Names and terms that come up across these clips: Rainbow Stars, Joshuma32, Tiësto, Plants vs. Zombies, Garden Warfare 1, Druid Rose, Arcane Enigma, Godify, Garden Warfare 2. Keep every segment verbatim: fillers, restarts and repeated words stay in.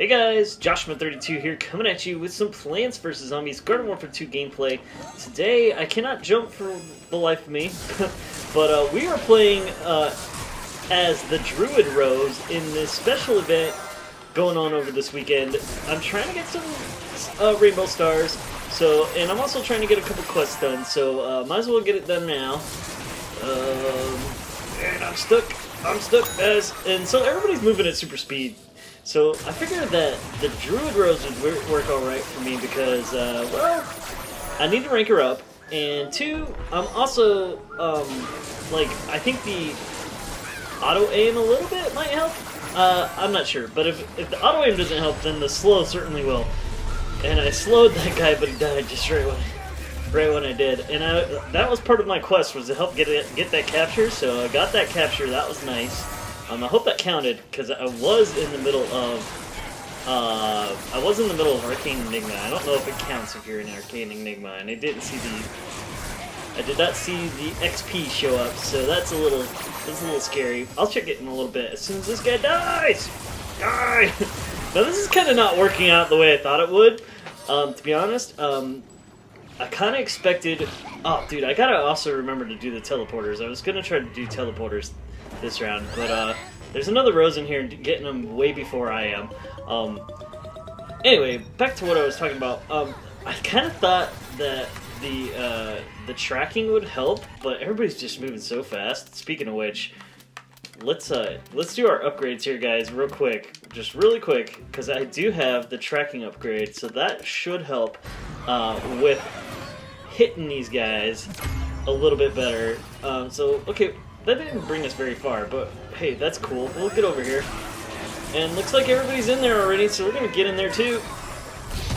Hey guys, Joshuma thirty-two here, coming at you with some Plants versus. Zombies Garden Warfare two gameplay. Today, I cannot jump for the life of me, but uh, we are playing uh, as the Druid Rose in this special event going on over this weekend. I'm trying to get some uh, Rainbow Stars, so and I'm also trying to get a couple quests done, so uh, might as well get it done now. Um, and I'm stuck, I'm stuck, guys. And so everybody's moving at super speed. So I figured that the Druid Rose would work alright for me because, uh, well, I need to rank her up, and two, I'm also, um, like, I think the auto-aim a little bit might help? Uh, I'm not sure, but if, if the auto-aim doesn't help, then the slow certainly will. And I slowed that guy, but he died just right when, right when I did, and I, that was part of my quest, was to help get, it, get that capture, so I got that capture, that was nice. Um, I hope that counted, because I was in the middle of, uh, I was in the middle of Arcane Enigma. I don't know if it counts if you're in Arcane Enigma, and I didn't see the, I did not see the X P show up, so that's a little, that's a little scary. I'll check it in a little bit, as soon as this guy dies! Die! Now this is kind of not working out the way I thought it would, um, to be honest. um, I kind of expected, oh dude, I gotta also remember to do the teleporters. I was gonna try to do teleporters this round, but uh, there's another Rose in here getting them way before I am. Um, anyway, back to what I was talking about. Um, I kind of thought that the uh, the tracking would help, but everybody's just moving so fast. Speaking of which, let's uh, let's do our upgrades here, guys, real quick, just really quick, because I do have the tracking upgrade, so that should help uh, with hitting these guys a little bit better. Um, so okay. That didn't bring us very far, but hey, that's cool. We'll get over here. And looks like everybody's in there already, so we're going to get in there too.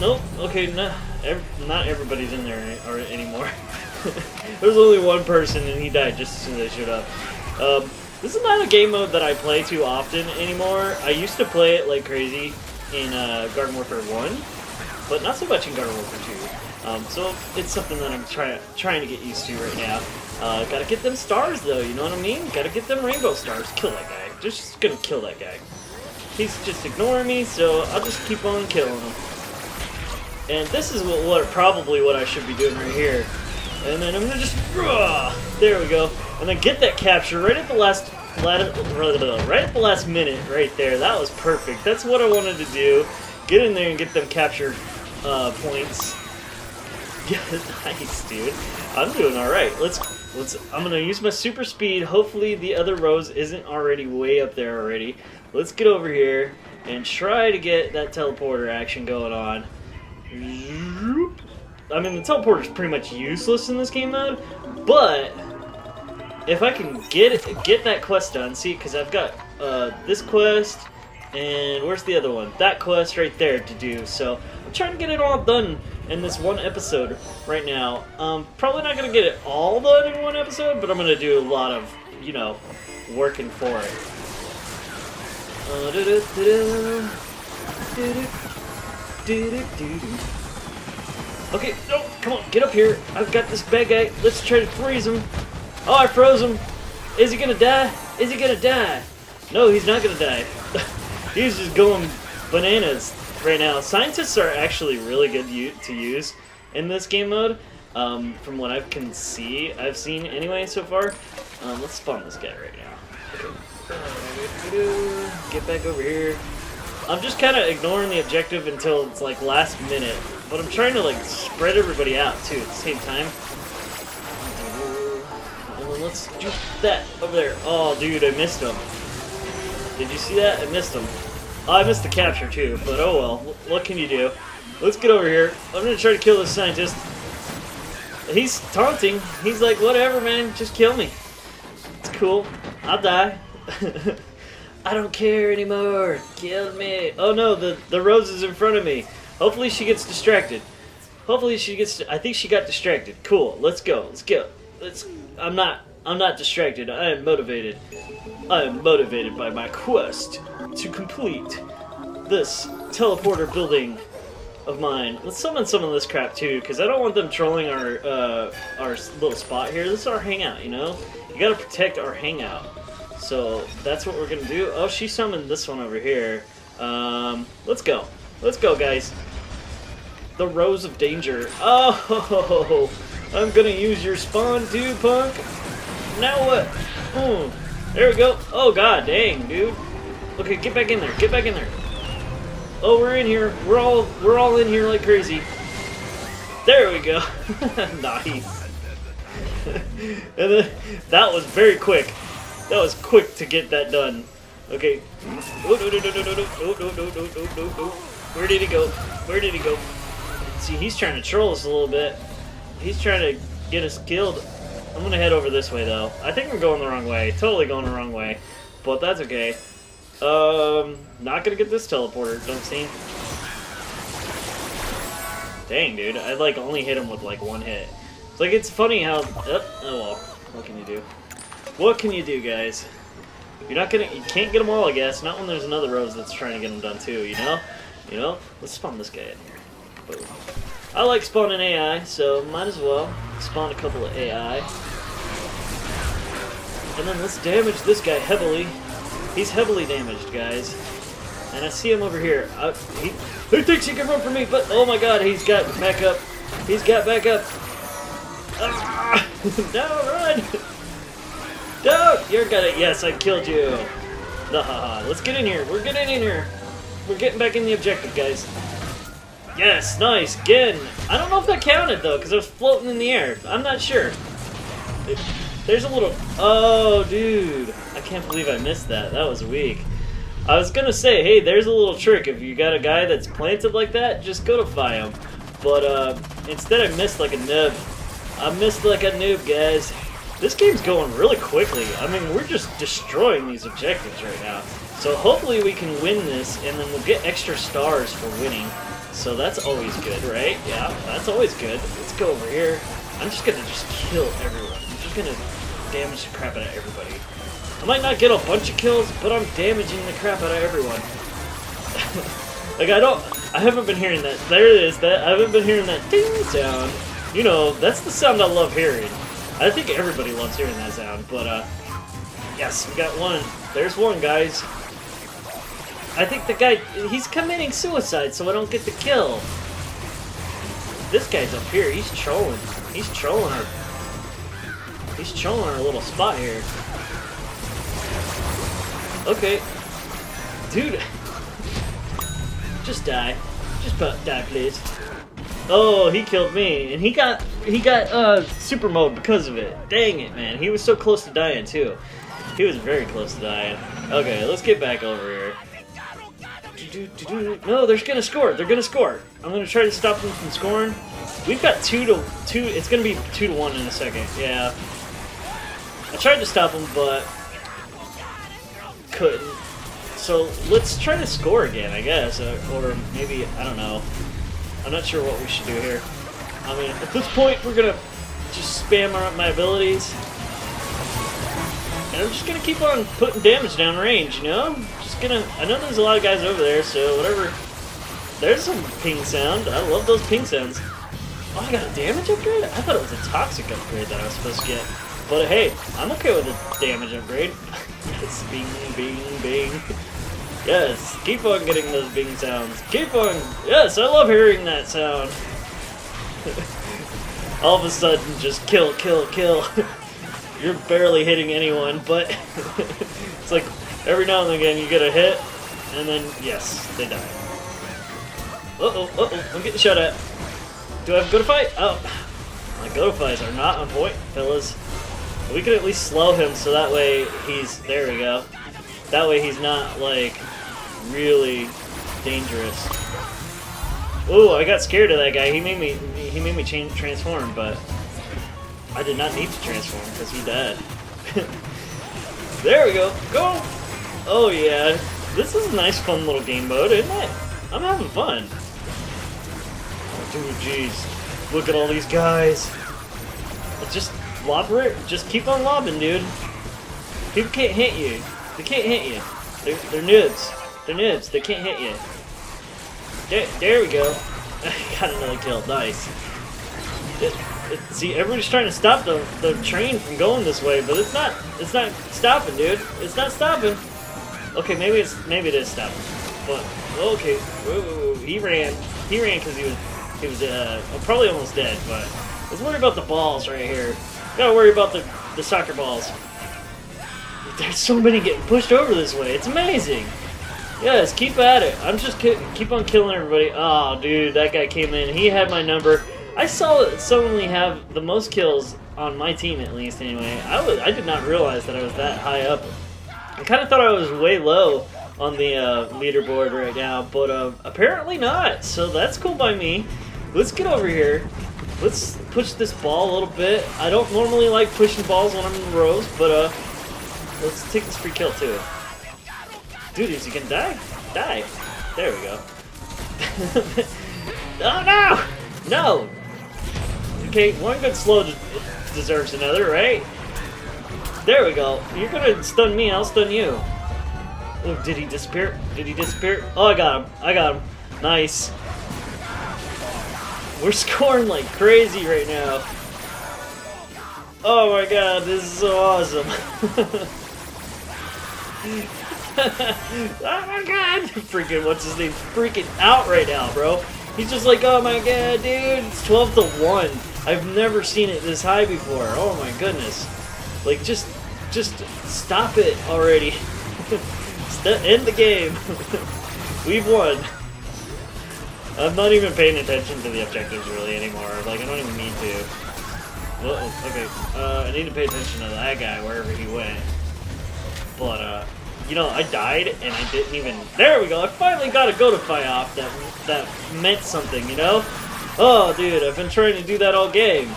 Nope, okay, nah, ev not everybody's in there any anymore. There's only one person, and he died just as soon as they showed up. Um, this is not a game mode that I play too often anymore. I used to play it like crazy in uh, Garden Warfare one, but not so much in Garden Warfare two. Um, so it's something that I'm trying trying to get used to right now. Uh, gotta get them stars though, you know what I mean? Gotta get them Rainbow Stars. Kill that guy. Just gonna kill that guy. He's just ignoring me, so I'll just keep on killing him. And this is what, what probably what I should be doing right here. And then I'm gonna just uh, there we go. And then get that capture right at the last right at the last minute right there. That was perfect. That's what I wanted to do. Get in there and get them capture uh, points. Yeah, nice, dude. I'm doing all right. Let's let's. I'm gonna use my super speed. Hopefully, the other Rose isn't already way up there already. Let's get over here and try to get that teleporter action going on. I mean, the teleporter's pretty much useless in this game mode, but if I can get it, get that quest done, see, because I've got uh, this quest and where's the other one? That quest right there to do. So I'm trying to get it all done in this one episode right now. Um, probably not gonna get it all done in one episode, but I'm gonna do a lot of, you know, working for it. Uh, do do do do do do do do do. Okay, no, come on, get up here. I've got this bad guy. Let's try to freeze him. Oh, I froze him. Is he gonna die? Is he gonna die? No, he's not gonna die. He's just going bananas right now. Scientists are actually really good to use in this game mode, um, from what I can see, I've seen anyway so far. Um, let's spawn this guy right now. Okay. Get back over here. I'm just kind of ignoring the objective until it's like last minute, but I'm trying to like spread everybody out too at the same time. And then let's do that over there. Oh, dude, I missed him. Did you see that? I missed him. Oh, I missed the capture too, but oh well. What can you do? Let's get over here. I'm gonna try to kill this scientist. He's taunting. He's like, whatever, man. Just kill me. It's cool. I'll die. I don't care anymore. Kill me. Oh no, the, the Rose is in front of me. Hopefully she gets distracted. Hopefully she gets... I think she got distracted. Cool. Let's go. Let's go. Let's... I'm not... I'm not distracted. I am motivated. I am motivated by my quest to complete this teleporter building of mine. Let's summon some of this crap too, because I don't want them trolling our uh, our little spot here. This is our hangout, you know? You gotta protect our hangout. So that's what we're gonna do. Oh, she summoned this one over here. Um, let's go. Let's go, guys. The Rose of Danger. Oh, I'm gonna use your spawn too, punk. Now what? Boom. There we go. Oh, god dang, dude. Okay, get back in there. Get back in there. Oh, we're in here. We're all we're all in here like crazy. There we go. Nice. And then, that was very quick. That was quick to get that done. Okay. Oh, no, no, no, no, no, no, no, no, no, no. Where did he go? Where did he go? See, he's trying to troll us a little bit. He's trying to get us killed. I'm gonna head over this way, though. I think I'm going the wrong way. Totally going the wrong way. But that's okay. Um, not gonna get this teleporter, don't see. Dang, dude. I, like, only hit him with, like, one hit. It's like, it's funny how... Oh, oh well. What can you do? What can you do, guys? You're not gonna... You can't get them all, I guess. Not when there's another Rose that's trying to get them done, too, you know? You know? Let's spawn this guy in here. Boom. I like spawning A I, so might as well spawn a couple of A I. And then let's damage this guy heavily. He's heavily damaged, guys. And I see him over here. I, he, he thinks he can run from me, but oh my god, he's got back up. He's got back up. Ah, no, run! No, you're gonna. Yes, I killed you. Nah, let's get in here. We're getting in here. We're getting back in the objective, guys. Yes, nice, again. I don't know if that counted, though, because it was floating in the air. I'm not sure. It, there's a little... Oh, dude. I can't believe I missed that. That was weak. I was going to say, hey, there's a little trick. If you got a guy that's planted like that, just codify him. But uh, instead, I missed like a noob. I missed like a noob, guys. This game's going really quickly. I mean, we're just destroying these objectives right now. So hopefully we can win this, and then we'll get extra stars for winning. So that's always good, right? Yeah, that's always good. Let's go over here. I'm just gonna just kill everyone. I'm just gonna damage the crap out of everybody. I might not get a bunch of kills, but I'm damaging the crap out of everyone. Like, I don't... I haven't been hearing that. There it is. That I haven't been hearing that ding sound. You know, that's the sound I love hearing. I think everybody loves hearing that sound, but, uh... yes, we got one. There's one, guys. I think the guy, he's committing suicide so I don't get the kill. This guy's up here, he's trolling. He's trolling our, he's trolling our little spot here. Okay. Dude. Just die. Just die, please. Oh, he killed me. And he got, he got uh, super mode because of it. Dang it, man. He was so close to dying, too. He was very close to dying. Okay, let's get back over here. No, they're gonna score. They're gonna score. I'm gonna try to stop them from scoring. We've got two to two. It's gonna be two to one in a second. Yeah. I tried to stop them, but couldn't. So let's try to score again, I guess, or maybe I don't know. I'm not sure what we should do here. I mean, at this point, we're gonna just spam out my abilities, and I'm just gonna keep on putting damage down range. You know. Gonna, I know there's a lot of guys over there, so whatever. There's some ping sound. I love those ping sounds. Oh, I got a damage upgrade? I thought it was a toxic upgrade that I was supposed to get. But hey, I'm okay with a damage upgrade. Yes, bing, bing, bing. Yes, keep on getting those bing sounds. Keep on. Yes, I love hearing that sound. All of a sudden, just kill, kill, kill. You're barely hitting anyone, but it's like... Every now and again, you get a hit, and then, yes, they die. Uh-oh, uh-oh, I'm getting shot at. Do I have Godify? Oh, my Godifies are not on point, fellas. We can at least slow him, so that way he's... There we go. That way he's not, like, really dangerous. Ooh, I got scared of that guy. He made me He made me change, transform, but I did not need to transform, because he died. There we go. Go! Oh yeah, this is a nice fun little game mode, isn't it? I'm having fun. Oh, dude, jeez. Look at all these guys. Just lob it. Just keep on lobbing, dude. People can't hit you. They can't hit you. They're, they're noobs. They're noobs. They can't hit you. There, there we go. Got another kill. Nice. It, it, see, everybody's trying to stop the, the train from going this way, but it's not. It's not stopping, dude. It's not stopping. Okay, maybe it's maybe it is stopping. fun. Okay, whoa, whoa, whoa. He ran. He ran because he was he was uh, probably almost dead, but let's worry about the balls right here. Gotta worry about the, the soccer balls. There's so many getting pushed over this way. It's amazing. Yes, keep at it. I'm just keep on killing everybody. Oh, dude, that guy came in. He had my number. I saw that suddenly have the most kills on my team, at least, anyway. I, was, I did not realize that I was that high up. I kind of thought I was way low on the uh, leaderboard right now, but uh, apparently not. So that's cool by me. Let's get over here. Let's push this ball a little bit. I don't normally like pushing balls when I'm in rows, but uh, let's take this free kill, too. Dude, is he gonna die? Die. There we go. Oh, no! No! Okay, one good slow deserves another, right? There we go. You're gonna stun me, I'll stun you. Oh, did he disappear? Did he disappear? Oh, I got him. I got him. Nice. We're scoring like crazy right now. Oh my god, this is so awesome. Oh my god! Freaking, what's his name? Freaking out right now, bro. He's just like, oh my god, dude, it's twelve to one. I've never seen it this high before. Oh my goodness. Like, just, just stop it already. End the game. We've won. I'm not even paying attention to the objectives really anymore. Like, I don't even need to. Whoa, okay. Uh, I need to pay attention to that guy wherever he went. But, uh, you know, I died and I didn't even... There we go! I finally got a Godify off that, that meant something, you know? Oh, dude, I've been trying to do that all game.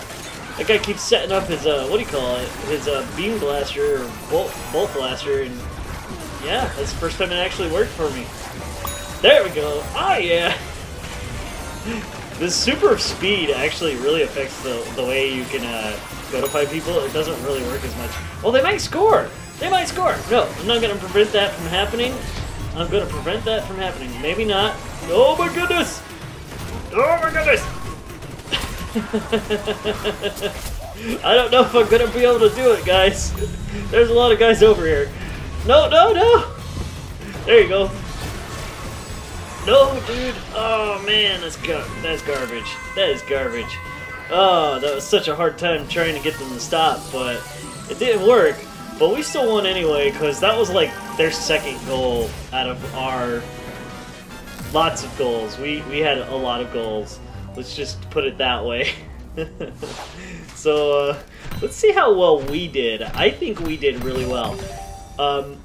That guy keeps setting up his, uh, what do you call it? His, uh, beam blaster or bolt, bolt blaster, and... Yeah, that's the first time it actually worked for me. There we go! Oh, yeah! This super speed actually really affects the, the way you can uh, notify people. It doesn't really work as much. Well, they might score! They might score! No, I'm not going to prevent that from happening. I'm going to prevent that from happening. Maybe not. Oh my goodness! Oh my goodness! I don't know if I'm going to be able to do it, guys. There's a lot of guys over here. No, no, no! There you go. No, dude! Oh, man, that's, gar that's garbage. That is garbage. Oh, that was such a hard time trying to get them to stop, but it didn't work. But we still won anyway, because that was, like, their second goal out of our lots of goals. We, we had a lot of goals. Let's just put it that way. So, uh, let's see how well we did. I think we did really well. Um,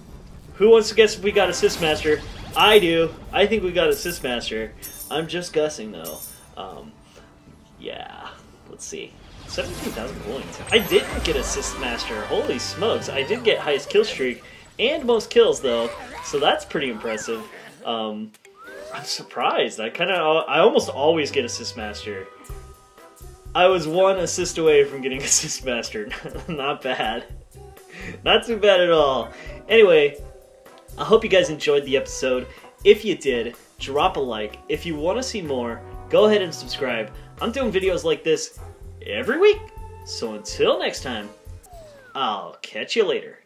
who wants to guess if we got Assist Master? I do. I think we got Assist Master. I'm just guessing, though. Um, yeah. Let's see. seventeen thousand points. I didn't get Assist Master. Holy smokes. I did get highest kill streak and most kills, though. So that's pretty impressive. Um, I'm surprised. I kind of... I almost always get Assist Master. I was one assist away from getting Assist Master. Not bad. Not too bad at all. Anyway... I hope you guys enjoyed the episode. If you did, drop a like. If you want to see more, go ahead and subscribe. I'm doing videos like this every week. So until next time, I'll catch you later.